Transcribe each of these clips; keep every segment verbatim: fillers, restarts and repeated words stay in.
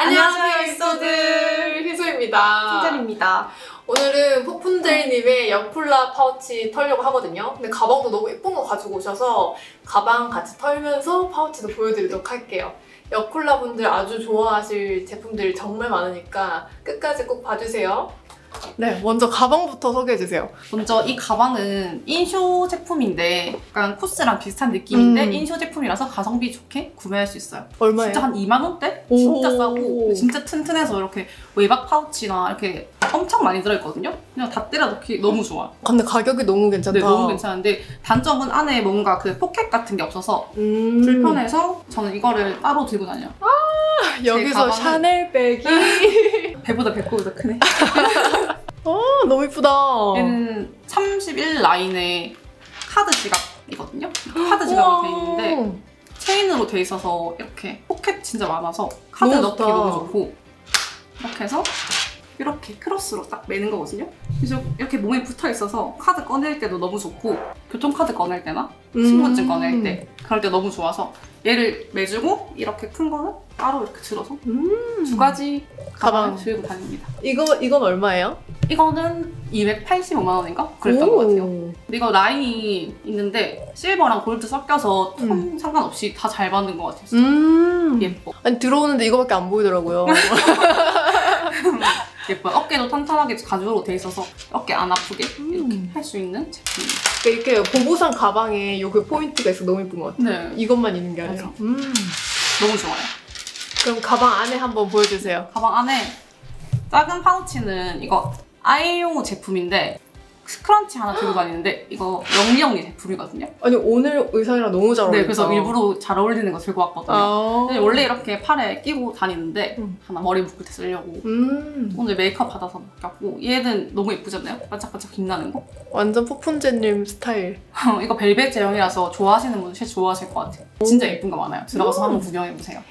안녕하세요, 일소들 희소입니다. 푼젤입니다. 오늘은 포푼젤님의 여쿨라 파우치 털려고 하거든요. 근데 가방도 너무 예쁜 거 가지고 오셔서 가방 같이 털면서 파우치도 보여드리도록 할게요. 여쿨라 분들 아주 좋아하실 제품들이 정말 많으니까 끝까지 꼭 봐주세요. 네, 먼저 가방부터 소개해주세요. 먼저 이 가방은 인쇼 제품인데 약간 코스랑 비슷한 느낌인데 음. 인쇼 제품이라서 가성비 좋게 구매할 수 있어요. 얼마예요? 진짜 한 이만 원대? 진짜 싸고 진짜 튼튼해서 이렇게 외박 파우치나 이렇게 엄청 많이 들어있거든요. 그냥 다 때려 넣기 너무 좋아요. 근데 가격이 너무 괜찮다. 네, 너무 괜찮은데 단점은 안에 뭔가 그 포켓 같은 게 없어서 음. 불편해서 저는 이거를 따로 들고 다녀요. 아, 여기서 샤넬백이 배보다 배꼽보다 크네. 어, 너무 이쁘다. 얘는 삼십일 라인의 카드 지갑이거든요. 카드 지갑으로 돼 있는데 체인으로 돼 있어서 이렇게 포켓 진짜 많아서 카드 넣기 좋다. 너무 좋고 이렇게 해서 이렇게 크로스로 딱 매는 거거든요. 그래서 이렇게 몸에 붙어 있어서 카드 꺼낼 때도 너무 좋고 교통카드 꺼낼 때나 신분증 음 꺼낼 때 그럴 때 너무 좋아서 얘를 매주고 이렇게 큰 거는 따로 이렇게 들어서 음 두 가지 가방을 가방. 들고 다닙니다. 이거, 이건 얼마예요? 이거는 이백팔십오만 원인가? 그랬던 것 같아요. 근데 이거 라인이 있는데 실버랑 골드 섞여서 톤 음. 상관없이 다 잘 받는 것 같아요. 진짜. 음 예뻐. 아니 들어오는데 이거밖에 안 보이더라고요. 예뻐요. 어깨도 탄탄하게 가죽으로 돼 있어서 어깨 안 아프게 이렇게 음. 할 수 있는 제품입니다. 그러니까 이렇게 보보상 가방에 요 그 포인트가 있어서 너무 예쁜 것 같아요. 네. 이것만 있는 게 아니라. 음. 너무 좋아요. 그럼 가방 안에 한번 보여주세요. 가방 안에 작은 파우치는 이거 아이용 제품인데 스크런치 하나 들고 다니는데 이거 영리영리 제품이거든요. 아니 오늘 의상이랑 너무 잘 어울린다. 네, 그래서 일부러 잘 어울리는 거 들고 왔거든요. 아 근데 원래 이렇게 팔에 끼고 다니는데 음. 하나 머리 묶을 때 쓰려고 음. 오늘 메이크업 받아서 묶였고 얘는 너무 예쁘잖아요? 반짝반짝 빛나는 거? 완전 포푼젤님 스타일. 이거 벨벳 제형이라서 좋아하시는 분들 진짜 좋아하실 것 같아요. 진짜 예쁜 거 많아요. 들어가서 음. 한번 구경해보세요.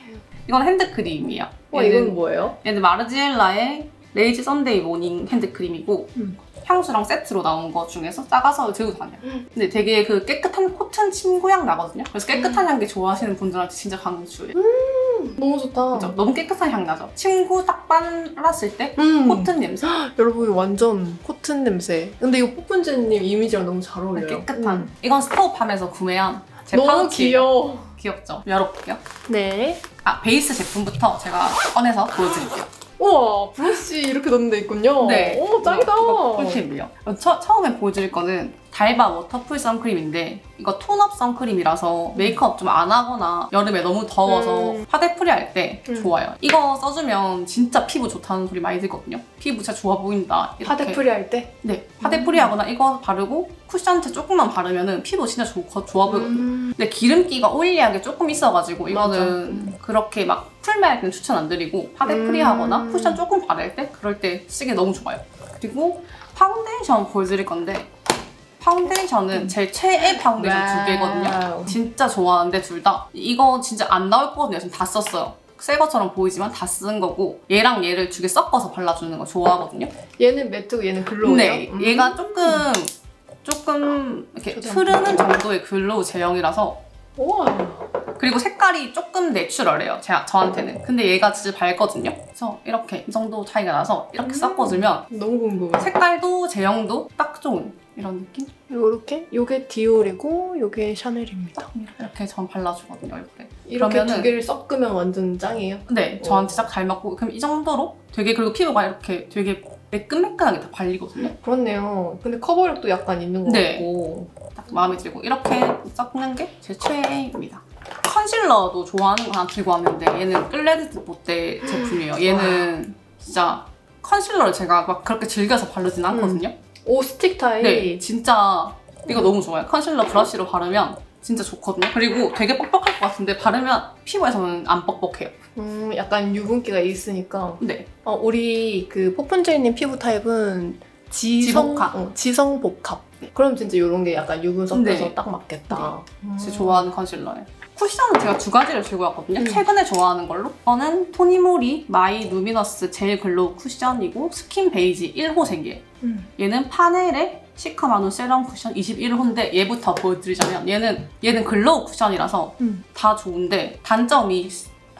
이건 핸드크림이에요. 어, 이건 뭐예요? 얘는 마르지엘라의 레이지 선데이 모닝 핸드크림이고 음. 향수랑 세트로 나온 거 중에서 작아서 들고 다녀요. 근데 되게 그 깨끗한 코튼 침구향 나거든요. 그래서 깨끗한 음. 향기 좋아하시는 분들한테 진짜 강추예요. 음, 너무 좋다. 그죠? 너무 깨끗한 향 나죠? 침구 딱 발랐을 때 음. 코튼 냄새. 헉, 여러분 완전 코튼 냄새. 근데 이거 포푼젤님 이미지랑 너무 잘 어울려요. 깨끗한. 음. 이건 스토어팜에서 구매한 제 너무 파우치. 귀여워. 귀엽죠? 열어볼게요. 네. 아, 베이스 제품부터 제가 꺼내서 보여드릴게요. 우와, 브러쉬 이렇게 넣는 데 있군요. 네. 오, 짱이다. 꿀팁이에요. 처음에 보여드릴 거는 달바 워터풀 선크림인데 이거 톤업 선크림이라서 메이크업 좀 안 하거나 여름에 너무 더워서 음. 화대풀이 할 때 음. 좋아요. 이거 써주면 진짜 피부 좋다는 소리 많이 들거든요. 피부 진짜 좋아 보인다. 이렇게. 화대풀이 할 때? 네. 화대풀이 음. 하거나 이거 바르고 쿠션체 조금만 바르면 피부 진짜 조, 좋아 보이거든요. 음. 근데 기름기가 오일리하게 조금 있어가지고 이거는 음. 그렇게 막 풀메할 때는 추천 안 드리고 화대풀이 음. 하거나 쿠션 조금 바를 때 그럴 때 쓰기 너무 좋아요. 그리고 파운데이션 보여드릴 건데 파운데이션은 음. 제 최애 파운데이션 와우. 두 개거든요. 진짜 좋아하는데 둘 다. 이거 진짜 안 나올 거거든요. 지금 다 썼어요. 새 것처럼 보이지만 다 쓴 거고 얘랑 얘를 두 개 섞어서 발라주는 거 좋아하거든요. 얘는 매트고 얘는 글로우예요? 네. 음. 얘가 조금 조금 이렇게 흐르는 정도의 글로우 제형이라서 우와. 그리고 색깔이 조금 내추럴해요. 제가, 저한테는. 근데 얘가 진짜 밝거든요. 그래서 이렇게 이 정도 차이가 나서 이렇게 음. 섞어주면 너무 궁금해. 색깔도 제형도 딱 좋은 이런 느낌? 요렇게? 요게 디올이고 요게 샤넬입니다. 이렇게 전 발라주거든요, 얼굴에. 이렇게 그러면은, 두 개를 섞으면 완전 짱이에요? 네, 어. 저한테 딱 잘 맞고 그럼 이 정도로 되게 그리고 피부가 이렇게 되게 매끈매끈하게 다 발리거든요. 그렇네요. 근데 커버력도 약간 있는 것 네. 같고 딱 마음에 들고 이렇게 섞는 게 제 최애입니다. 컨실러도 좋아하는 거 하나 들고 왔는데 얘는 끌레드뽀보떼 제품이에요. 얘는 진짜 컨실러를 제가 막 그렇게 즐겨서 바르진 않거든요. 음. 오, 스틱 타입? 네, 진짜 이거 너무 좋아요. 컨실러 브러쉬로 바르면 진짜 좋거든요. 그리고 되게 뻑뻑할 것 같은데 바르면 피부에서는 안 뻑뻑해요. 음, 약간 유분기가 있으니까. 네. 어, 우리 그 포푼젤님 피부 타입은 지성, 지복합. 어, 지성복합. 네. 그럼 진짜 이런 게 약간 유분 섞여서 네. 딱 맞겠다. 네. 음. 진짜 좋아하는 컨실러예요. 쿠션은 제가 두 가지를 들고 왔거든요. 음. 최근에 좋아하는 걸로. 이거는 토니모리 마이 루미너스 젤 글로우 쿠션이고 스킨 베이지 일 호색이에요. 음. 얘는 파넬의 시카마누 세럼 쿠션 이십일 호인데 얘부터 보여드리자면 얘는 얘는 글로우 쿠션이라서 음. 다 좋은데 단점이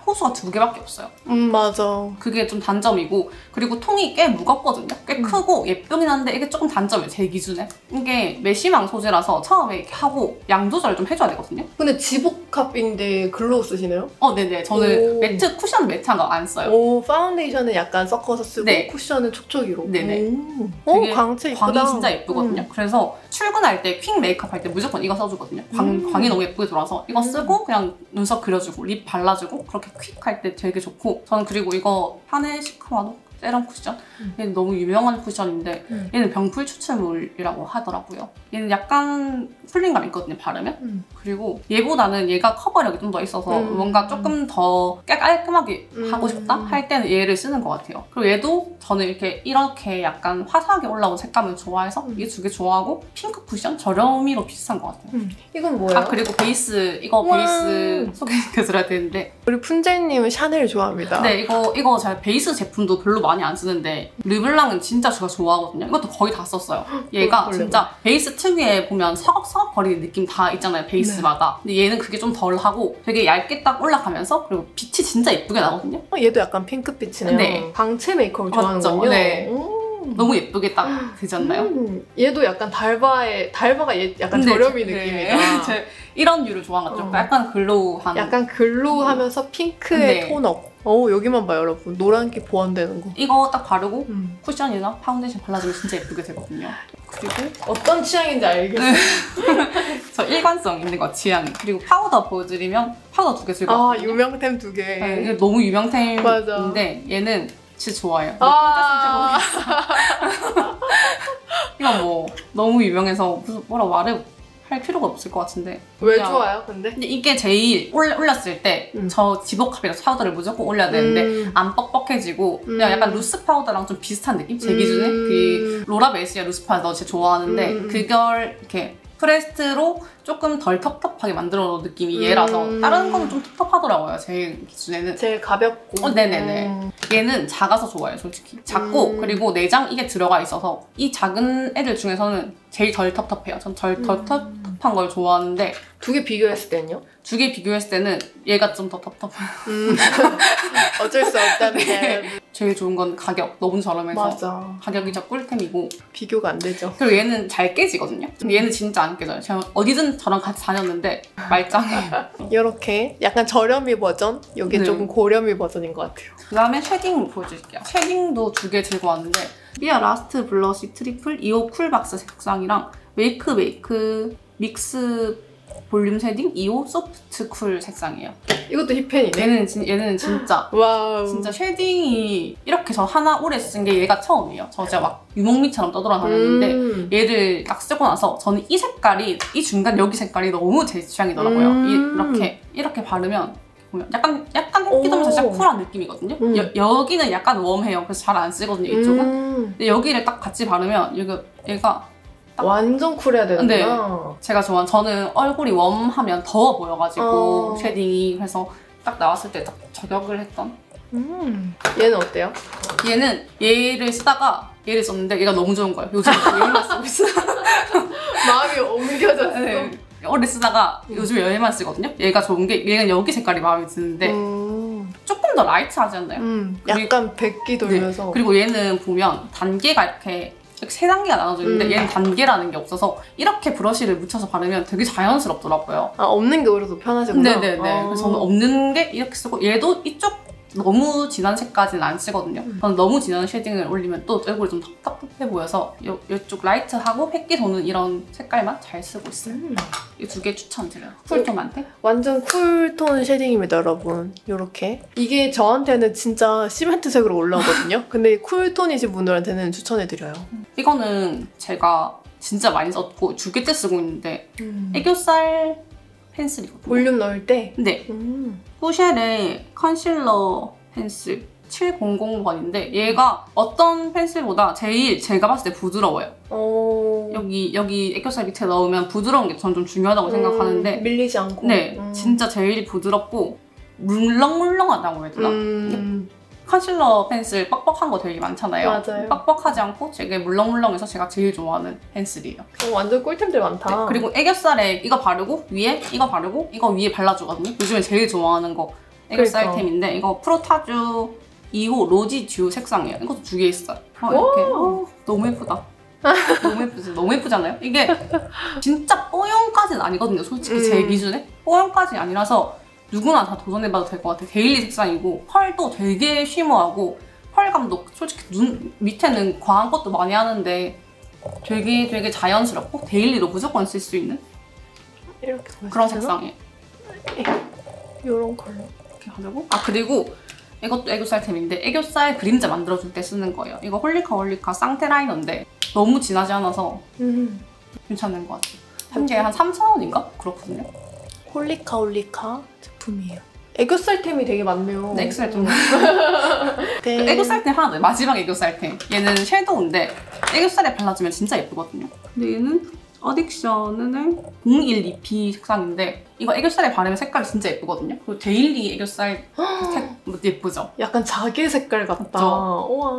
호수가 두 개밖에 없어요. 음, 맞아. 그게 좀 단점이고, 그리고 통이 꽤 무겁거든요. 꽤 음. 크고 예쁘긴 한데 이게 조금 단점이에요, 제 기준에. 이게 메쉬망 소재라서 처음에 이렇게 하고 양 조절 좀 해줘야 되거든요. 근데 지복합인데 글로우 쓰시네요? 어, 네네. 저는 오. 매트, 쿠션 매트한 거 안 써요. 오, 파운데이션은 약간 섞어서 쓰고 네. 쿠션은 촉촉이로. 네네. 음. 오, 광채 예쁘다. 광이 진짜 예쁘거든요. 음. 그래서 출근할 때, 퀵 메이크업 할 때 무조건 이거 써주거든요. 광, 음. 광이 너무 예쁘게 돌아서 이거 쓰고 그냥 눈썹 그려주고 립 발라주고 그렇게 퀵 할 때 되게 좋고, 저는 그리고 이거 파넬 시크마노 세럼 쿠션, 얘는 너무 유명한 쿠션인데 얘는 병풀 추출물이라고 하더라고요. 얘는 약간 풀린감이 있거든요, 바르면. 음. 그리고 얘보다는 얘가 커버력이 좀 더 있어서 음. 뭔가 조금 더 깔끔하게 음. 하고 싶다 할 때는 얘를 쓰는 것 같아요. 그리고 얘도 저는 이렇게 이렇게 약간 화사하게 올라온 색감을 좋아해서 음. 이 두 개 좋아하고, 핑크 쿠션 저렴이로 비슷한 것 같아요. 음. 이건 뭐예요? 아, 그리고 베이스, 이거 우와. 베이스 소개해드려야 되는데, 우리 푼제님은 샤넬 좋아합니다. 네, 이거 이거 제가 베이스 제품도 별로 많이 안 쓰는데 르블랑은 진짜 제가 좋아하거든요. 이것도 거의 다 썼어요. 얘가 진짜 베이스 특유의 보면 서걱서걱 거리는 느낌 다 있잖아요, 베이스마다. 네. 근데 얘는 그게 좀 덜하고 되게 얇게 딱 올라가면서, 그리고 빛이 진짜 예쁘게 나거든요. 어, 얘도 약간 핑크빛이네요. 네. 광채 메이크업을 좋아하는군요. 네. 너무 예쁘게 딱 되지 않나요? 음, 얘도 약간 달바의, 달바가 얘 약간 저렴이 네, 느낌이다. 네. 이런 류를 좋아하는 것 같죠? 어. 약간 글로우한. 약간 글로우하면서 음. 핑크의 네. 톤 업. 오, 여기만 봐요, 여러분. 노란기 보완되는 거. 이거 딱 바르고 음. 쿠션이나 파운데이션 발라주면 진짜 예쁘게 되거든요. 그리고 어떤 취향인지 알겠어요. 저 일관성 있는 거, 취향이. 그리고 파우더 보여드리면 파우더 두 개 들고. 아, 유명템 두 개. 네, 이게 너무 유명템인데 맞아. 얘는 진짜 좋아요. 아 이건 뭐 너무 유명해서 무슨 뭐라 말해 할 필요가 없을 것 같은데. 왜 좋아요, 근데? 근데 이게 제일 올렸을 때 저 음. 지복합이라서 파우더를 무조건 올려야 되는데 음. 안 뻑뻑해지고 음. 그냥 약간 루스 파우더랑 좀 비슷한 느낌? 제 기준에 음. 그 로라 메이시아 루스 파우더 진짜 좋아하는데 음. 그걸 이렇게 프레스트로 조금 덜 텁텁하게 만들어 놓은 느낌이 얘라서 음. 다른 거는 좀 텁텁하더라고요, 제 기준에는. 제일 가볍고. 어, 네네네. 음. 얘는 작아서 좋아요, 솔직히. 작고 음. 그리고 내장 이게 들어가 있어서 이 작은 애들 중에서는 제일 덜 텁텁해요. 전 덜 음. 텁텁한 걸 좋아하는데, 두 개 비교했을 때는요? 두 개 비교했을 때는 얘가 좀 더 텁텁해요. 음. 어쩔 수 없다네. 네. 제일 좋은 건 가격. 너무 저렴해서. 맞아. 가격이 진짜 꿀템이고. 비교가 안 되죠. 그리고 얘는 잘 깨지거든요. 얘는 진짜 안 깨져요. 제가 어디든 저랑 같이 다녔는데 말짱해요. 이렇게 약간 저렴이 버전, 이게 네. 조금 고렴이 버전인 것 같아요. 그 다음에 쉐딩 보여줄게요. 쉐딩도 두 개 들고 왔는데, 삐아 라스트 블러쉬 트리플 이호 쿨박스 색상이랑 웨이크 웨이크 믹스 볼륨 쉐딩 이호 소프트 쿨 색상이에요. 이것도 힙팬이네. 얘는, 진, 얘는 진짜 와우. 진짜 쉐딩이 이렇게 저 하나 오래 쓴 게 얘가 처음이에요. 저 진짜 막 유목미처럼 떠돌아다녔는데 음. 얘를 딱 쓰고 나서 저는 이 색깔이, 이 중간 여기 색깔이 너무 제 취향이더라고요. 음. 이렇게 이렇게 바르면 보면 약간 약간 햇빛하면서 진짜 쿨한 느낌이거든요. 음. 여, 여기는 약간 웜해요. 그래서 잘 안 쓰거든요, 이쪽은. 음. 근데 여기를 딱 같이 바르면 얘가, 얘가 완전 쿨해야 되는구나. 네. 제가 좋아하는, 저는 얼굴이 웜하면 더워 보여가지고 어. 쉐딩이, 그래서 딱 나왔을 때 딱 저격을 했던. 음. 얘는 어때요? 얘는 얘를 쓰다가 얘를 썼는데 얘가 너무 좋은 거예요. 요즘 얘만 쓰고 있어. 마음이 옮겨졌어. 네. 원래 쓰다가 요즘 얘만 쓰거든요. 얘가 좋은 게, 얘는 여기 색깔이 마음에 드는데 음. 조금 더 라이트하지 않나요? 음. 약간 백기 돌면서. 네. 그리고 얘는 보면 단계가 이렇게 이렇게 세 단계가 나눠져 있는데 음. 얘는 단계라는 게 없어서 이렇게 브러쉬를 묻혀서 바르면 되게 자연스럽더라고요. 아, 없는 게 오히려 더 편하시구나. 네네네. 아. 그래서 저는 없는 게 이렇게 쓰고, 얘도 이쪽 너무 진한 색까지는 안 쓰거든요. 음. 저는 너무 진한 쉐딩을 올리면 또 얼굴이 좀 텁텁해 보여서 요, 요쪽 라이트하고 햇기 도는 이런 색깔만 잘 쓰고 있어요. 음. 이 두 개 추천드려요. 쿨톤한테? 완전 쿨톤 쉐딩입니다, 여러분. 요렇게. 이게 저한테는 진짜 시멘트색으로 올라오거든요. 근데 쿨톤이신 분들한테는 추천해드려요. 음. 이거는 제가 진짜 많이 썼고 두 개째 쓰고 있는데 음. 애교살 펜슬이거든요. 볼륨 넣을 때? 네. 음. 포쉘의 컨실러 펜슬 칠공공번인데 얘가 어떤 펜슬보다 제일 제가 봤을 때 부드러워요. 오. 여기 여기 애교살 밑에 넣으면 부드러운 게 전 좀 중요하다고 음, 생각하는데, 밀리지 않고. 네. 음. 진짜 제일 부드럽고 물렁물렁하다고 해야 되나? 음. 컨실러 펜슬 뻑뻑한 거 되게 많잖아요. 맞아요. 뻑뻑하지 않고 되게 물렁물렁해서 제가 제일 좋아하는 펜슬이에요. 오, 완전 꿀템들 많다. 네, 그리고 애교살에 이거 바르고 위에 이거 바르고 이거 위에 발라주거든요. 요즘에 제일 좋아하는 거 애교살 그러니까. 아이템인데 이거 프로타주 이 호 로지듀 색상이에요. 이것도 두 개 있어요. 어, 이렇게 오. 너무 예쁘다. 너무 예쁘지? 너무 예쁘잖아요? 이게 진짜 뽀용까지는 아니거든요. 솔직히 음. 제 기준에 뽀용까지 아니라서 누구나 다 도전해봐도 될 것 같아요. 데일리 색상이고 펄도 되게 쉬머하고 펄감도 솔직히 눈 밑에는 과한 것도 많이 하는데 되게 되게 자연스럽고 데일리로 무조건 쓸 수 있는 이렇게 그런 색상이에요. 이런 컬러 이렇게 하려고? 아 그리고 이것도 애교살템인데 애교살 그림자 만들어줄 때 쓰는 거예요. 이거 홀리카홀리카 쌍테 라이너인데 너무 진하지 않아서 음. 괜찮은 것 같아요. 한 개에 한 삼천 원인가? 그렇거든요. 홀리카홀리카 제품이에요. 애교살템이 되게 많네요. 네, 애교살템. 네. 그 애교살템 하나 더요. 마지막 애교살템. 얘는 섀도우인데 애교살에 발라주면 진짜 예쁘거든요. 근데 얘는 어딕션은 공일이 피 색상인데 이거 애교살에 바르면 색깔이 진짜 예쁘거든요. 그리고 데일리 애교살 색 예쁘죠? 약간 자개 색깔 같다.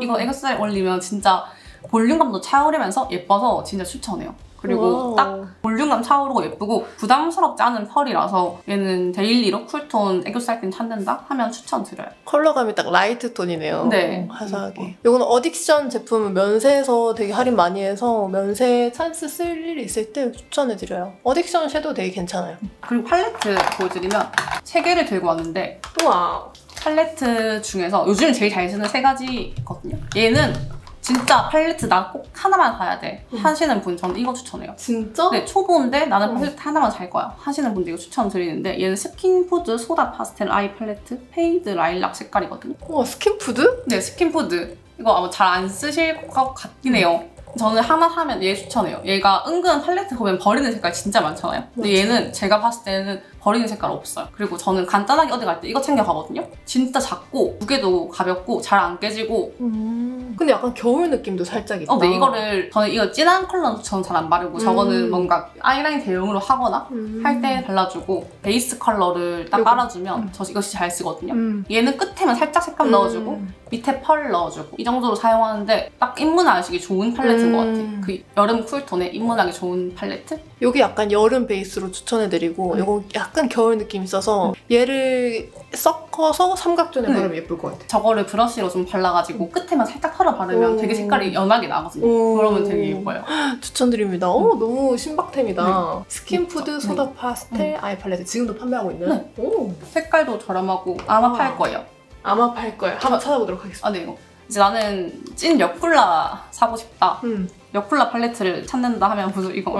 이거 애교살 올리면 진짜 볼륨감도 차오르면서 예뻐서 진짜 추천해요. 그리고 딱 볼륨감 차오르고 예쁘고 부담스럽지 않은 펄이라서 얘는 데일리로 쿨톤 애교살핀 찾는다 하면 추천드려요. 컬러감이 딱 라이트 톤이네요. 네. 화사하게. 이건 어딕션 제품은 면세에서 되게 할인 많이 해서 면세 찬스 쓸 일이 있을 때 추천해드려요. 어딕션 섀도우 되게 괜찮아요. 그리고 팔레트 보여드리면 세 개를 들고 왔는데 우와. 팔레트 중에서 요즘 제일 잘 쓰는 세 가지거든요. 얘는 진짜 팔레트 나 꼭 하나만 사야 돼 음. 하시는 분 저는 이거 추천해요. 진짜? 네, 초보인데 나는 팔레트 음. 하나만 살 거야 하시는 분들 이거 추천드리는데 얘는 스킨푸드 소다 파스텔 아이 팔레트 페이드 라일락 색깔이거든요. 우와 스킨푸드? 네 스킨푸드 이거 아마 잘 안 쓰실 것 같긴 해요. 음. 저는 하나 사면 얘 추천해요. 얘가 은근 팔레트 보면 버리는 색깔 진짜 많잖아요. 근데 맞아. 얘는 제가 봤을 때는 버리는 색깔 없어요. 그리고 저는 간단하게 어디 갈 때 이거 챙겨 가거든요. 진짜 작고 무게도 가볍고 잘 안 깨지고 음. 근데 약간 겨울 느낌도 살짝 있다. 어, 네, 이거를 저는 이거 진한 컬러는 저는 잘 안 바르고 음. 저거는 뭔가 아이라인 대용으로 하거나 음. 할 때 발라주고 베이스 컬러를 딱 요거. 깔아주면 음. 저 이거 진짜 잘 쓰거든요. 음. 얘는 끝에만 살짝 색감 음. 넣어주고 밑에 펄 넣어주고 이 정도로 사용하는데 딱 입문하시기 좋은 팔레트인 음. 것 같아요. 그 여름 쿨톤에 입문하기 좋은 팔레트? 여기 약간 여름 베이스로 추천해드리고 음. 이거 약간 겨울 느낌이 있어서 얘를 섞어서 삼각존에 응. 바르면 예쁠 것 같아요. 저거를 브러쉬로 좀 발라가지고 끝에만 살짝 털어 바르면 오. 되게 색깔이 연하게 나거든요. 오. 그러면 되게 예뻐요. 추천드립니다. 오, 응. 너무 신박템이다. 네. 스킨푸드, 소다 네. 파스텔, 응. 아이 팔레트 지금도 판매하고 있나요? 네. 오. 색깔도 저렴하고 아마 아. 팔 거예요. 아마 팔 거예요. 한번 찾아보도록 하겠습니다. 아, 네. 이제 나는 찐 여쿨라 사고 싶다. 음. 여쿨라 팔레트를 찾는다 하면 무슨 이거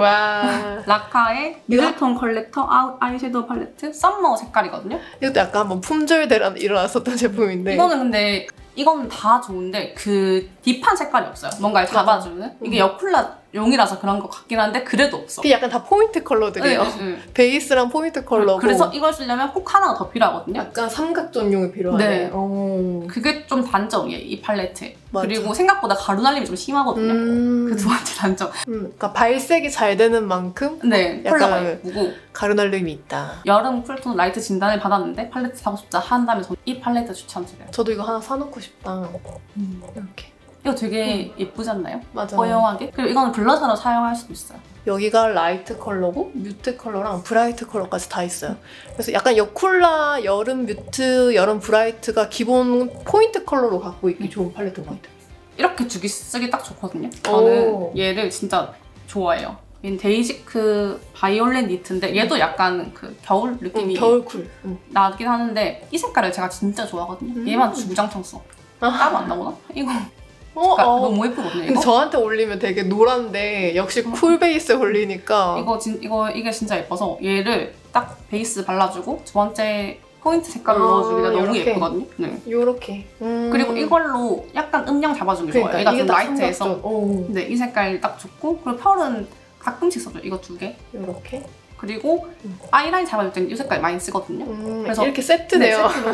라카의 미들톤 컬렉터 아웃 아이섀도우 팔레트 썸머 색깔이거든요. 이것도 약간 한번 품절대란 일어났었던 제품인데 이거는 근데 이건 다 좋은데 그 딥한 색깔이 없어요. 뭔가를 잡아주는 음. 이게 여쿨라 용이라서 그런 것 같긴 한데 그래도 없어. 그게 약간 다 포인트 컬러들이에요. 네, 네, 네. 베이스랑 포인트 컬러고 그래서 이걸 쓰려면 꼭 하나가 더 필요하거든요. 약간 삼각존용이 필요하네. 네. 그게 좀 단점이에요, 이 팔레트. 맞아. 그리고 생각보다 가루날림이 좀 심하거든요. 음. 그 두 번째 단점. 음, 그러니까 발색이 잘 되는 만큼 네, 컬러가 예쁘고 가루날림이 있다. 여름 쿨톤 라이트 진단을 받았는데 팔레트 사고 싶다 한다면 저는 이 팔레트 추천드려요. 저도 이거 하나 사놓고 싶다. 음. 이렇게. 이거 되게 음. 예쁘지 않나요? 맞아요. 고요하게? 그리고 이거는 블러셔로 사용할 수도 있어요. 여기가 라이트 컬러고 뮤트 컬러랑 브라이트 컬러까지 다 있어요. 그래서 약간 여쿨라 여름 뮤트, 여름 브라이트가 기본 포인트 컬러로 갖고 있기 음. 좋은 팔레트인 것 같아요. 이렇게 두 개 쓰기 딱 좋거든요. 저는 오. 얘를 진짜 좋아해요. 얘는 데이지크 바이올렛 니트인데 얘도 약간 그 겨울 느낌이 음, 겨울 쿨 음. 나긴 하는데 이 색깔을 제가 진짜 좋아하거든요. 음. 얘만 주구장창 써. 땀 안 나오나? 이거 어, 어. 너무 예쁘거든요. 근데 이거? 저한테 올리면 되게 노란데 역시 음. 쿨 베이스에 올리니까 이거 진 이거 이게 진짜 예뻐서 얘를 딱 베이스 발라주고 두 번째 포인트 색깔로 아, 넣어주기가 너무 요렇게. 예쁘거든요. 네. 요렇게. 음. 그리고 이걸로 약간 음영 잡아주는 게 그러니까, 좋아요. 얘가 좀 라이트해서. 네, 이 색깔 딱 좋고 그리고 펄은 가끔씩 써줘요. 이거 두 개. 요렇게. 그리고 음. 아이라인 잡아줄 때는 이 색깔 많이 쓰거든요. 음, 그래서 이렇게 세트네요. 네,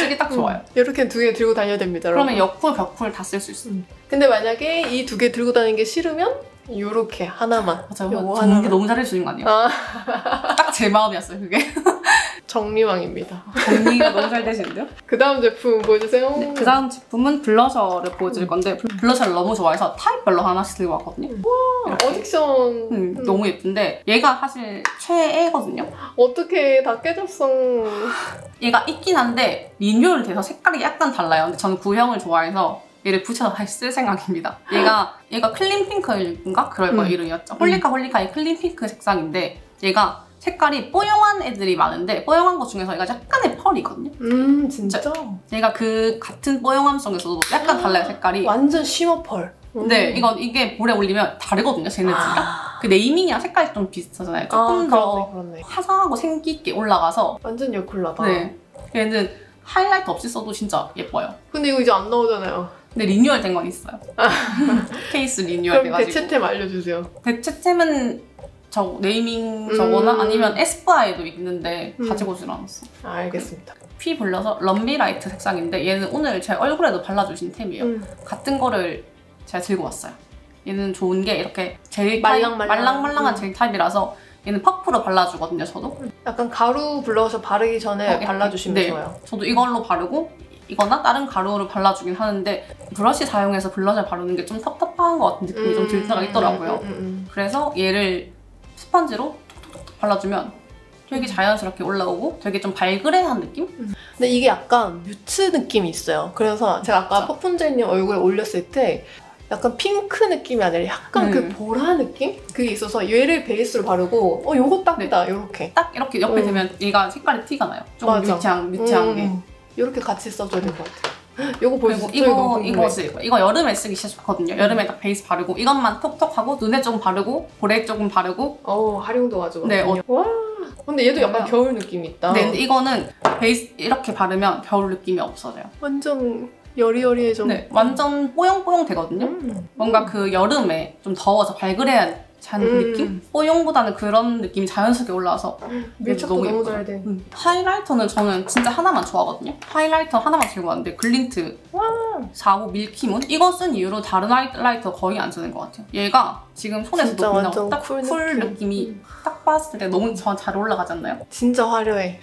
쓰기 딱 좋아요. 음, 이렇게 두 개 들고 다녀야 됩니다. 그러면 여쿨, 벽쿨 다 쓸 수 있어요. 음. 근데 만약에 이 두 개 들고 다니는 게 싫으면 이렇게 하나만. 맞아요. 정리 너무 잘해주신 거 아니에요? 아. 딱 제 마음이었어요, 그게. 정리왕입니다. 정리가 너무 잘 되시는데요? 그 다음 제품 보여주세요. 네, 그 다음 제품은 블러셔를 보여드릴 건데 블러셔를 너무 좋아해서 타입별로 하나씩 들고 왔거든요. 와, 어딕션. 음, 음. 너무 예쁜데 얘가 사실 최애거든요. 어떻게 다 깨졌어. 얘가 있긴 한데 리뉴얼 돼서 색깔이 약간 달라요. 근데 저는 구형을 좋아해서 얘를 붙여서 다시 쓸 생각입니다. 얘가 얘가 클린 핑크인가? 그럴 거예요. 음. 이름이었죠. 홀리카홀리카의 클린 핑크 색상인데 얘가 색깔이 뽀용한 애들이 많은데 뽀용한 것 중에서 얘가 약간의 펄이거든요. 음 진짜? 얘가 그 같은 뽀용함 속에서도 약간 아, 달라요. 색깔이 완전 쉬머 펄. 근데 이건 이게 볼에 올리면 다르거든요. 쟤네들이랑. 그 네이밍이랑 색깔이 좀 비슷하잖아요. 조금 아, 더 그렇네, 그렇네. 화사하고 생기 있게 올라가서 완전 여쿨라다. 네. 얘는 하이라이트 없이 써도 진짜 예뻐요. 근데 이거 이제 안 나오잖아요. 근데 리뉴얼 된 건 있어요. 케이스 리뉴얼 돼가지고. 그럼 대체템 알려주세요. 대체템은 저 네이밍 저거나 음. 아니면 에스쁘아에도 있는데 음. 가지고 오질 않았어. 아, 알겠습니다. 피 블러셔 럼비라이트 색상인데 얘는 오늘 제 얼굴에도 발라주신 템이에요. 음. 같은 거를 제가 들고 왔어요. 얘는 좋은 게 이렇게 젤 말랑말랑. 타입, 말랑말랑한 음. 젤 타입이라서 얘는 퍼프로 발라주거든요, 저도. 약간 가루 블러셔 바르기 전에 어, 발라주시면 네. 좋아요. 저도 이걸로 바르고 이거나 다른 가루를 발라주긴 하는데 브러쉬 사용해서 블러셔 바르는 게 좀 텁텁한 것 같은 느낌이 음. 좀 들 때가 있더라고요. 음. 음. 음. 그래서 얘를 스펀지로 톡톡톡 발라주면 되게 자연스럽게 올라오고 되게 좀 발그레한 느낌? 근데 이게 약간 뮤트 느낌이 있어요. 그래서 제가 아까 포푼젤님 얼굴에 올렸을 때 약간 핑크 느낌이 아니라 약간 음. 그 보라 느낌? 그게 있어서 얘를 베이스로 바르고 어 요거 딱이다 이렇게 네. 딱 이렇게 옆에 음. 대면 얘가 색깔이 티가 나요. 조금 뮤트한, 뮤트한 음. 게 이렇게 같이 써줘야 될 것 같아요. 요거 보여주세요. 이거, 이거 쓰고 이거 여름에 쓰기 진짜 좋거든요. 여름에 딱 베이스 바르고 이것만 톡톡하고 눈에 조금 바르고 볼에 조금 바르고 어 활용도 아주 네, 어. 와 근데 얘도 약간 맞아요. 겨울 느낌이 있다. 네, 근데 이거는 베이스 이렇게 바르면 겨울 느낌이 없어져요. 완전 여리여리해져. 네, 완전 뽀용뽀용 되거든요. 음. 뭔가 그 여름에 좀 더워서 발그레한 잔 음. 느낌? 뽀용보다는 그런 느낌이 자연스럽게 올라와서 밀착도 너무, 너무 잘 돼. 음. 하이라이터는 저는 진짜 하나만 좋아하거든요. 하이라이터 하나만 들고 왔는데 글린트 사십오 밀키문? 이거 쓴 이후로 다른 하이라이터 거의 안 쓰는 것 같아요. 얘가 지금 손에서도 그냥 딱 쿨 느낌. 느낌이 딱 봤을 때 너무 잘 올라가지 않나요? 진짜 화려해.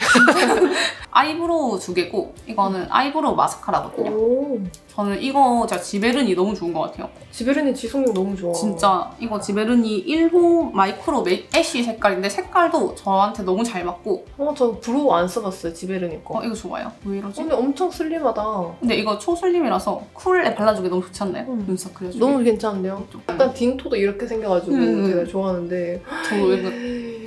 아이브로우 두 개고 이거는 아이브로우 마스카라거든요. 오. 저는 이거 제가 지베르니 너무 좋은 것 같아요. 지베르니 지속력 너무 좋아. 진짜 이거 지베르니 일 호 마이크로 애쉬 색깔인데 색깔도 저한테 너무 잘 맞고 어, 저 브로우 안 써봤어요. 지베르니 거. 어, 이거 좋아요. 왜 이러지? 근데 엄청 슬림하다. 근데 이거 초슬림이라서 쿨에 발라주기 너무 좋지 않나요? 음. 눈썹 그려주기. 너무 괜찮은데요? 약간 딘토도 이렇게 생겨가지고 음. 제가 좋아하는데 저도 이거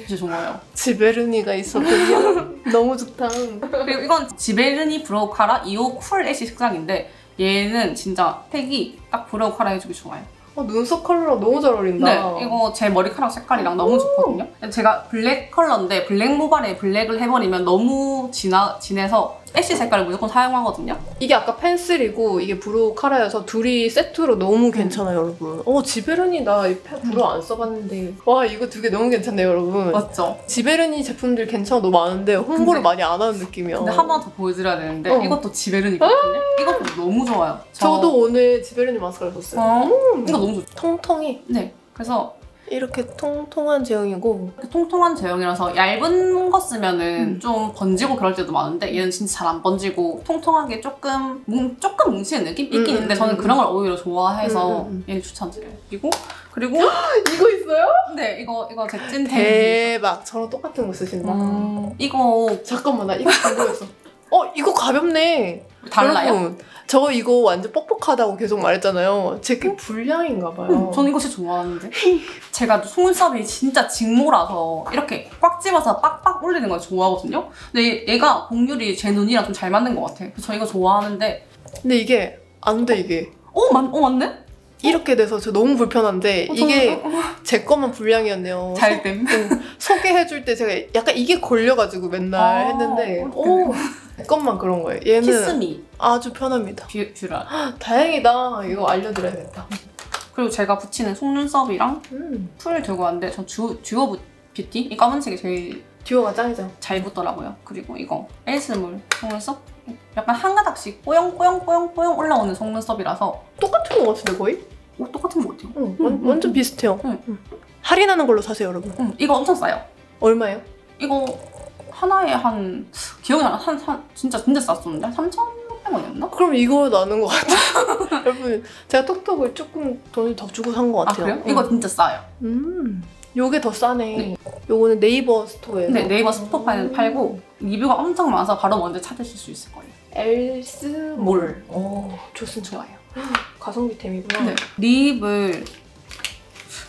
진짜 좋아요. 지베르니가 있었군요. 너무 좋다. 그리고 이건 지베르니 브로우 카라 이 호 쿨 애쉬 색상인데 얘는 진짜 팩이 딱 브로우 카라 해주기 좋아요. 어, 눈썹 컬러랑 너무 잘 어울린다. 네, 이거 제 머리카락 색깔이랑 너무 좋거든요. 제가 블랙 컬러인데 블랙 모발에 블랙을 해버리면 너무 진하, 진해서 애쉬 색깔을 무조건 사용하거든요. 이게 아까 펜슬이고 이게 브로우 카라여서 둘이 세트로 너무 괜찮아요, 여러분. 어, 지베르니 나 이 브로우 안 써봤는데 와, 이거 두 개 너무 괜찮네요, 여러분. 맞죠? 지베르니 제품들 괜찮아 너무 많은데 홍보를 근데, 많이 안 하는 느낌이야. 근데 한 번 더 보여드려야 되는데 어. 이것도 지베르니거든요? 아 이것도 너무 좋아요. 저... 저도 오늘 지베르니 마스카라 썼어요. 아 음 이거 너무 좋죠? 통통이? 네, 그래서 이렇게 통통한 제형이고 통통한 제형이라서 얇은 거 쓰면은 음. 좀 번지고 그럴 때도 많은데 얘는 진짜 잘 안 번지고 통통하게 조금 뭉, 조금 뭉치는 느낌? 있긴 음, 있는데 음, 저는 음. 그런 걸 오히려 좋아해서 음, 음. 얘는 추천드려요. 그리고 그리고 이거 있어요? 네, 이거 이거 제 찐템. 대박! 저랑 똑같은 거 쓰신다. 음, 이거 잠깐만, 나 이거 궁금했어. 어, 이거 가볍네. 달라요? 여러분, 저 이거 완전 뻑뻑하다고 계속 말했잖아요. 제게 불량인가 봐요. 음, 저는 이거 진짜 좋아하는데. 제가 속눈썹이 진짜 직모라서 이렇게 꽉 집어서 빡빡 올리는 걸 좋아하거든요. 근데 얘가 곡률이 제 눈이랑 좀 잘 맞는 것 같아. 그래서 저 이거 좋아하는데 근데 이게 안 돼, 이게. 어? 맞, 어 맞네? 이렇게 돼서 저 너무 불편한데 어, 이게 어. 제 것만 불량이었네요. 잘 됨. 응, 소개해줄 때 제가 약간 이게 걸려가지고 맨날 아, 했는데 오. 이것만 그런 거예요. 얘는 키스미. 아주 편합니다. 뷰, 뷰라. 다행이다. 이거 알려드려야겠다. 그리고 제가 붙이는 속눈썹이랑 음. 풀 들고 왔는데 저 듀, 듀오 뷰티? 이 검은색이 제일 듀오가 짱이죠. 잘 붙더라고요. 그리고 이거 엘스몰 속눈썹? 약간 한 가닥씩 뽀용뽀용뽀용뽀용 올라오는 속눈썹이라서 똑같은 거 같은데 거의? 오, 똑같은 거 같아요. 응, 응, 완, 응, 완전 응. 비슷해요. 응. 응. 할인하는 걸로 사세요, 여러분. 응. 이거 엄청 싸요. 얼마예요? 이거 하나에 한 기억이 안 나. 한, 한 진짜 진짜 쌌었는데 삼천 원이었나? 그럼 이거 나는 것 같아요. 여러분 제가 톡톡을 조금 돈을 더 주고 산 것 같아요. 아, 그래요? 응. 이거 진짜 싸요. 음. 요게 더 싸네. 네. 요거는 네이버 스토어에서. 네, 네이버 스토어 음. 팔고 리뷰가 엄청 많아서 바로 먼저 찾으실 수 있을 거예요. 엘스몰. 오, 좋습니다. 좋아요. 가성비템이구나. 네. 립을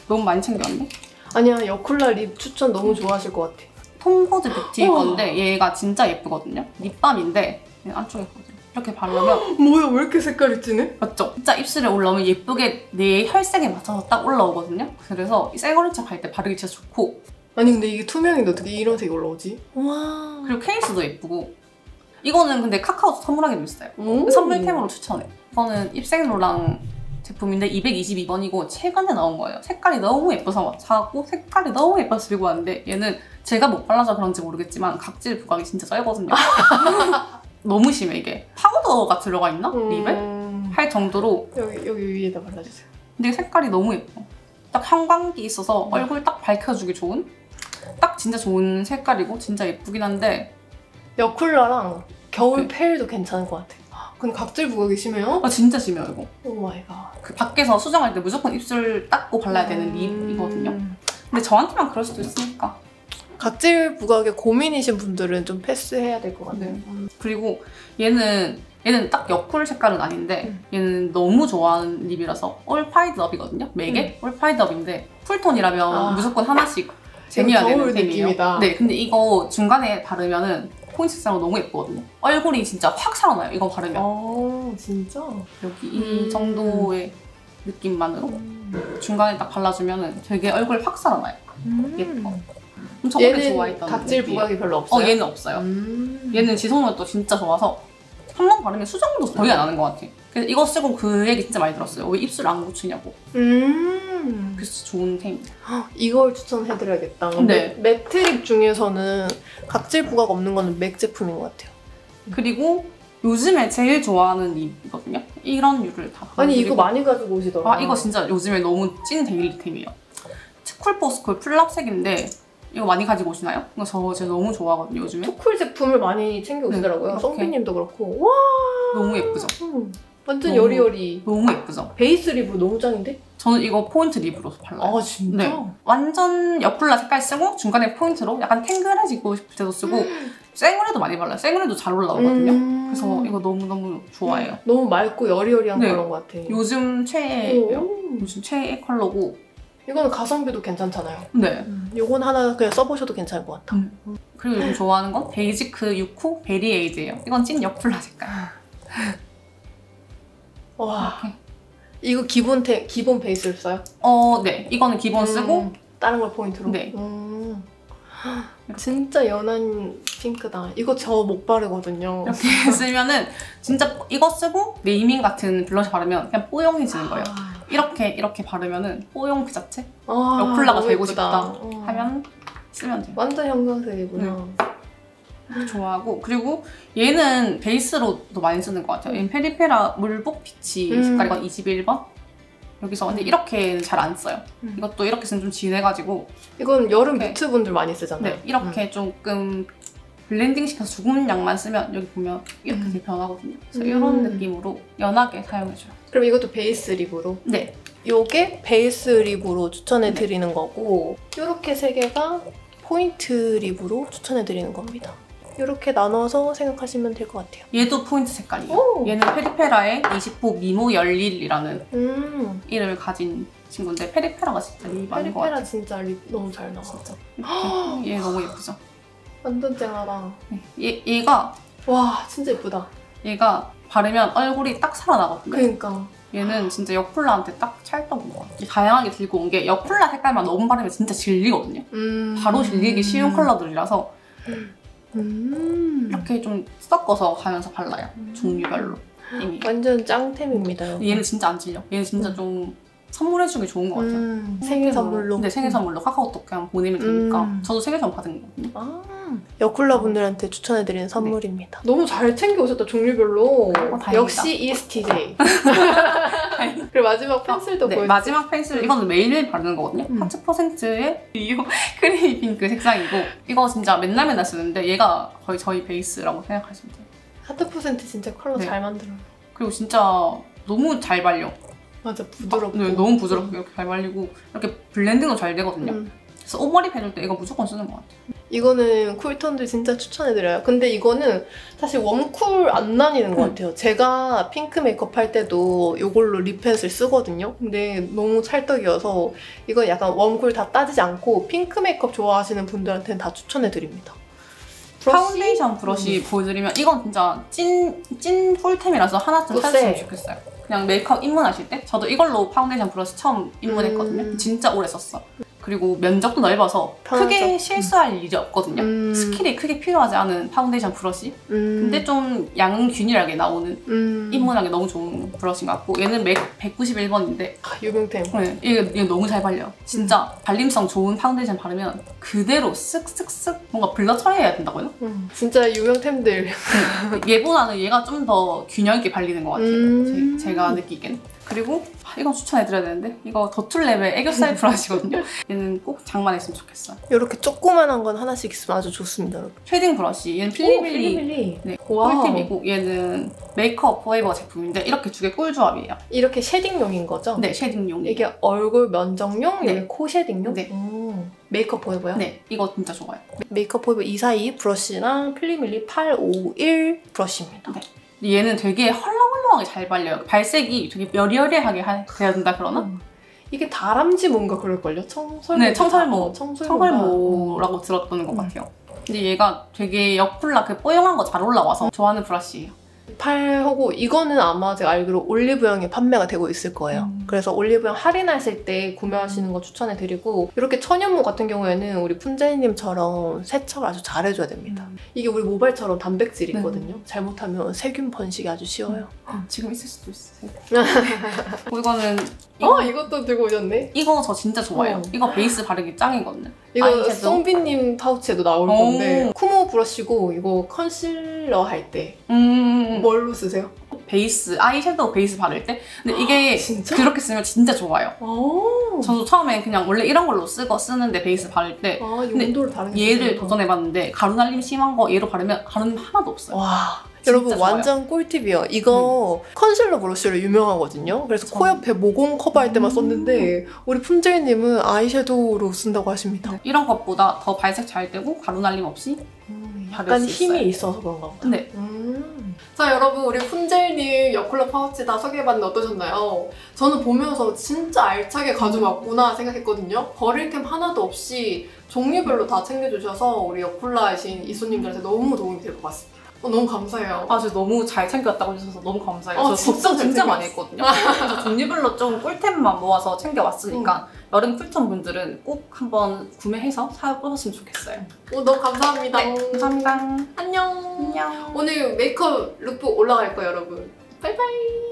너무 많이 챙겼네? 아니야, 여쿨라 립 추천 너무 좋아하실 것 같아. 톰포드 뷰티 건데 얘가 진짜 예쁘거든요? 립밤인데 안쪽에 거든요. 이렇게 바르면 뭐야, 왜 이렇게 색깔이 진해? 맞죠? 진짜 입술에 올라오면 예쁘게 내 혈색에 맞춰서 딱 올라오거든요? 그래서 생얼인척 할 때 바르기 진짜 좋고. 아니 근데 이게 투명인데 어떻게 이런 색이 올라오지? 와. 그리고 케이스도 예쁘고. 이거는 근데 카카오 선물하기도 있어요. 선물템으로 추천해. 이거는 입생로랑 제품인데 이백이십이 번이고 최근에 나온 거예요. 색깔이 너무 예뻐서 사고 색깔이 너무 예뻐서 들고 왔는데 얘는 제가 못 발라서 그런지 모르겠지만 각질 부각이 진짜 짧거든요. 너무 심해. 이게 파우더가 들어가 있나? 음... 립에? 할 정도로. 여기, 여기 위에다 발라주세요. 근데 색깔이 너무 예뻐. 딱 형광기 있어서 얼굴 딱 밝혀주기 좋은? 딱 진짜 좋은 색깔이고 진짜 예쁘긴 한데 여쿨라랑 겨울 페일도 괜찮은 것 같아. 근데 각질 부각이 심해요? 아 진짜 심해요 이거. 오 마이 갓. 그 밖에서 수정할 때 무조건 입술 닦고 발라야 되는 음... 립이거든요. 근데 저한테만 그럴 수도 있으니까. 각질 부각에 고민이신 분들은 좀 패스해야 될 것 같아요. 네. 음. 그리고 얘는 얘는 딱 여쿨 색깔은 아닌데 음. 얘는 너무 좋아하는 립이라서 올파이드 업이거든요. 맥의 음. 올파이드 업인데 풀톤이라면 아. 무조건 하나씩 재미야 되는 템이에요. 네, 근데 이거 중간에 바르면은 포인트 색상으로 너무 예쁘거든요. 얼굴이 진짜 확 살아나요. 이거 바르면. 아, 진짜? 여기 이 음. 정도의 느낌만으로 음. 중간에 딱 발라주면은 되게 얼굴 확 살아나요. 음. 예뻐. 엄청 오래 좋아했던 각질 느낌이에요. 부각이 별로 없어요? 어, 얘는 없어요. 음. 얘는 지속력도 진짜 좋아서 한 번 바르면 수정도 거의 안 하는 것 같아. 그래서 이거 쓰고 그 얘기 진짜 많이 들었어요. 왜 입술 안 고치냐고. 음. 그래서 좋은 템입니다. 이걸 추천해드려야겠다. 네. 맥 트립 중에서는 각질 부각 없는 거는 맥 제품인 것 같아요. 그리고 요즘에 제일 좋아하는 립이거든요. 이런 류를 다. 아니 이거 많이 가지고 오시더라고요. 아 이거 진짜 요즘에 너무 찐 데일리템이에요. 투쿨포스쿨 플랍색인데 이거 많이 가지고 오시나요? 이거 저 진짜 너무 좋아하거든요, 요즘에. 투쿨 제품을 많이 챙겨 오시더라고요. 성빈님도 네, 그렇고. 와 너무 예쁘죠? 음, 완전 너무, 여리여리. 너무 예쁘죠? 베이스 립으로 너무 짱인데? 저는 이거 포인트 립으로 발라요. 아, 진짜? 네. 완전 여쿨라 색깔 쓰고 중간에 포인트로 약간 탱글해지고 싶을 때도 쓰고 음. 생얼에도 많이 발라요. 생얼에도 잘 올라오거든요. 음. 그래서 이거 너무너무 좋아해요. 너무 맑고 여리여리한 네, 그런 것 같아요. 요즘 최애예요. 요즘 최애 컬러고. 이건 가성비도 괜찮잖아요. 네. 음, 요건 하나 그냥 써보셔도 괜찮을 것 같아. 음. 그리고 요즘 좋아하는 건 데이지크 육 호 베리에이드예요. 이건 찐 여쿨라 색깔. 와. 이렇게. 이거 기본 테, 기본 베이스를 써요? 어, 네. 이거는 기본 음, 쓰고 다른 걸 포인트로. 네. 음. 진짜 연한 핑크다. 이거 저 못 바르거든요. 이렇게 쓰면은 진짜 이거 쓰고 네이밍 같은 블러셔 바르면 그냥 뽀용해지는 거예요. 아. 이렇게 이렇게 바르면은 뽀용 그 자체? 아, 여쿨라가 되고 싶다 어. 하면 쓰면 돼요. 완전 형광색이구나. 네. 좋아하고 그리고 얘는 베이스로도 많이 쓰는 것 같아요. 얘는 페리페라 물복 피치 음. 색깔이건 이십일 번? 여기서 근데 이렇게는 잘 안 써요. 음. 이것도 이렇게 쓰면 좀 진해가지고 이건 여름 뷰티분들 많이 쓰잖아요. 네, 이렇게 음. 조금 블렌딩 시켜서 조금 양만 쓰면 여기 보면 이렇게 음. 변하거든요. 그래서 음. 이런 느낌으로 연하게 사용해줘요. 그럼 이것도 베이스 립으로? 네. 요게 베이스 립으로 추천해드리는 네, 거고 요렇게 세 개가 포인트 립으로 추천해드리는 겁니다. 요렇게 나눠서 생각하시면 될 것 같아요. 얘도 포인트 색깔이에요. 오! 얘는 페리페라의 이십 호 미모 열일이라는 음. 이름을 가진 친구인데 페리페라가 진짜 립 많은 것 같아요. 페리페라 진짜 립 너무 잘 나와. 진짜. 얘 너무 예쁘죠? 완전 쨍하다. 얘, 얘가 와 진짜 예쁘다. 얘가 바르면 얼굴이 딱 살아나거든요. 그러니까 얘는 진짜 여쿨라한테 딱 찰떡인 것 같아요. 다양하게 들고 온 게 여쿨라 색깔만 너무 바르면 진짜 질리거든요. 음. 바로 질리기 쉬운 컬러들이라서 음. 이렇게 좀 섞어서 가면서 발라요. 음. 종류별로. 이미. 완전 짱템입니다. 얘는 진짜 안 질려. 얘는 진짜 음. 좀 선물해주기 좋은 것 같아요. 음. 생일 선물로? 네, 생일 선물로. 카카오톡 그냥 보내면 되니까. 음. 저도 생일 선물 받은 거거든요. 아. 음. 여쿨라 분들한테 추천해드리는 선물입니다. 네. 너무 잘 챙겨오셨다, 종류별로. 어, 역시 이에스티제이. 그리고 마지막 펜슬도 아, 네. 보여주세요. 마지막 펜슬, 이거는 매일매일 바르는 거거든요? 음. 하트퍼센트의 이 크레이 핑크 색상이고, 이거 진짜 맨날 맨날 쓰는데 얘가 거의 저희 베이스라고 생각하시면 돼요. 하트퍼센트 진짜 컬러 네. 잘 만들어요. 그리고 진짜 너무 잘 발려. 맞아, 부드럽고. 아, 네, 너무 부드럽고 이렇게 잘 발리고 이렇게 블렌딩도 잘 되거든요. 음. 그래서 오버립 해줄 때 이거 무조건 쓰는 것 같아요. 이거는 쿨톤들 진짜 추천해드려요. 근데 이거는 사실 웜쿨 안 나뉘는 것 같아요. 제가 핑크 메이크업 할 때도 이걸로 립펜슬 쓰거든요. 근데 너무 찰떡이어서 이건 약간 웜쿨 다 따지지 않고 핑크 메이크업 좋아하시는 분들한테는 다 추천해드립니다. 브러쉬? 파운데이션 브러쉬 음. 보여드리면 이건 진짜 찐, 찐 꿀템이라서 하나쯤 사주시면 좋겠어요. 그냥 메이크업 입문하실 때? 저도 이걸로 파운데이션 브러쉬 처음 입문했거든요. 음. 진짜 오래 썼어. 그리고 면적도 넓어서 편하죠. 크게 실수할 음. 일이 없거든요. 음. 스킬이 크게 필요하지 않은 파운데이션 브러쉬. 음. 근데 좀 양 균일하게 나오는 음. 입문하기 너무 좋은 브러쉬인 것 같고, 얘는 맥 백구십일 번인데 아, 유명템. 네, 얘 너무 잘 발려. 진짜 음. 발림성 좋은 파운데이션 바르면 그대로 쓱쓱쓱 뭔가 블러 처리해야 된다고요? 음. 진짜 유명템들. 얘보다는 얘가 좀 더 균형 있게 발리는 것 같아요. 음. 제, 제가 느끼기엔. 그리고 이건 추천해드려야 되는데 이거 더툴랩의 애교살 브러쉬거든요. 얘는 꼭 장만했으면 좋겠어요. 이렇게 조그만한 건 하나씩 있으면 아주 좋습니다. 여러분. 쉐딩 브러쉬. 얘는 필리밀리. 오, 필리밀리. 네, 꿀팁이고 얘는 메이크업포에버 제품인데 이렇게 두 개 꿀조합이에요. 이렇게 쉐딩용인 거죠? 네, 쉐딩용. 이게 얼굴 면적용, 네. 코 쉐딩용? 네. 음. 메이크업포에버요? 네, 이거 진짜 좋아요. 메이크업포에버 이백사십이 브러쉬랑 필리밀리 팔백오십일 브러쉬입니다. 네. 얘는 되게 헐렁헐렁하게 잘 발려요. 발색이 되게 여리여리하게 돼야 된다 그러나? 음. 이게 다람쥐 뭔가 그럴걸요? 청설모? 네, 청설모. 청설모라고 음. 들었던 것 같아요. 근데 얘가 되게 여쿨라 그 뽀용한 거 잘 올라와서 좋아하는 브러쉬예요. 팔하고 이거는 아마 제가 알기로 올리브영에 판매가 되고 있을 거예요. 음. 그래서 올리브영 할인하실 때 구매하시는 거 추천해드리고, 이렇게 천연모 같은 경우에는 우리 푼제이님처럼 세척을 아주 잘해줘야 됩니다. 음. 이게 우리 모발처럼 단백질이 있거든요. 네. 잘못하면 세균 번식이 아주 쉬워요. 음. 지금 있을 수도 있어요. 이거는 이거, 어? 이것도 들고 오셨네? 이거 저 진짜 좋아해요. 어. 이거 베이스 바르기 짱이거든요. 이거 송비님 파우치에도 나올 오. 건데 쿠모 브러쉬고, 이거 컨실러 할 때 음. 뭘로 쓰세요? 베이스, 아이섀도우 베이스 바를 때? 근데 아, 이게 진짜? 그렇게 쓰면 진짜 좋아요. 저도 처음엔 그냥 원래 이런 걸로 쓰고 쓰는데 베이스 바를 때 아, 근데 얘를 도전해봤는데 가루날림 심한 거 얘로 바르면 가루는 하나도 없어요. 와. 여러분 좋아요. 완전 꿀팁이에요. 이거 음. 컨실러 브러쉬로 유명하거든요. 그래서 저... 코 옆에 모공 커버할 때만 썼는데 음. 우리 품제이님은 아이섀도우로 쓴다고 하십니다. 네. 이런 것보다 더 발색 잘 되고 가루날림 없이 음, 약간 힘이 있어요. 있어서 그런가 보다. 네. 음. 자 여러분, 우리 품제이님 여쿨라 파우치 다 소개해봤는데 어떠셨나요? 저는 보면서 진짜 알차게 가져왔구나 생각했거든요. 버릴 템 하나도 없이 종류별로 다 챙겨주셔서 우리 여쿨라이신 이수님들한테 너무 도움이 될 것 같습니다. 어, 너무 감사해요. 아, 진짜 너무 잘 챙겨왔다고 해주셔서 너무 감사해요. 어, 저 진짜 걱정 진짜 많이 했거든요. 그래서 종류별로 좀 꿀템만 모아서 챙겨왔으니까 음. 여름 꿀템 분들은 꼭 한번 구매해서 사보셨으면 좋겠어요. 오, 너무 감사합니다. 네, 감사합니다. 안녕. 안녕. 오늘 메이크업 룩북 올라갈 거예요, 여러분. 바이바이.